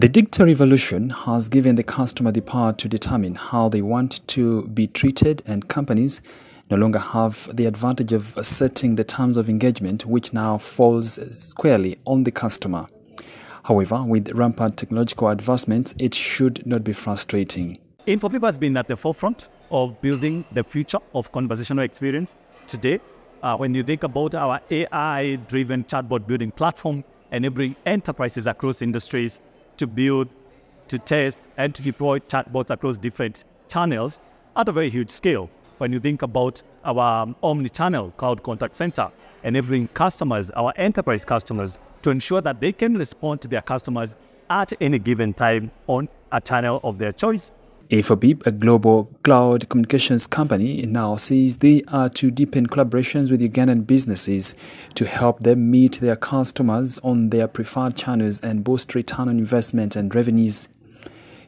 The digital revolution has given the customer the power to determine how they want to be treated, and companies no longer have the advantage of setting the terms of engagement, which now falls squarely on the customer. However, with rampant technological advancements, it should not be frustrating. InfoPeople has been at the forefront of building the future of conversational experience today. When you think about our AI-driven chatbot building platform, enabling enterprises across industries to build, to test, and to deploy chatbots across different channels at a very huge scale. When you think about our omni-channel cloud contact center, enabling customers, our enterprise customers, to ensure that they can respond to their customers at any given time on a channel of their choice. A4Beep, a global cloud communications company, now says they are to deepen collaborations with Ugandan businesses to help them meet their customers on their preferred channels and boost return on investment and revenues.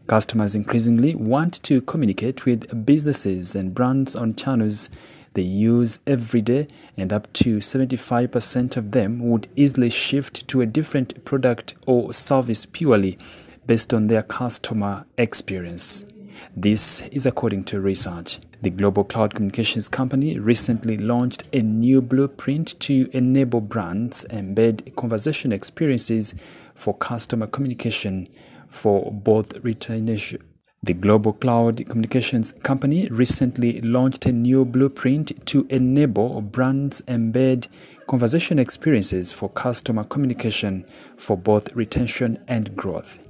Customers increasingly want to communicate with businesses and brands on channels they use every day, and up to 75% of them would easily shift to a different product or service purely based on their customer experience. This is according to research. The global cloud communications company recently launched a new blueprint to enable brands embed conversation experiences for customer communication for both retention. The global cloud communications company recently launched a new blueprint to enable brands embed conversation experiences for customer communication for both retention and growth.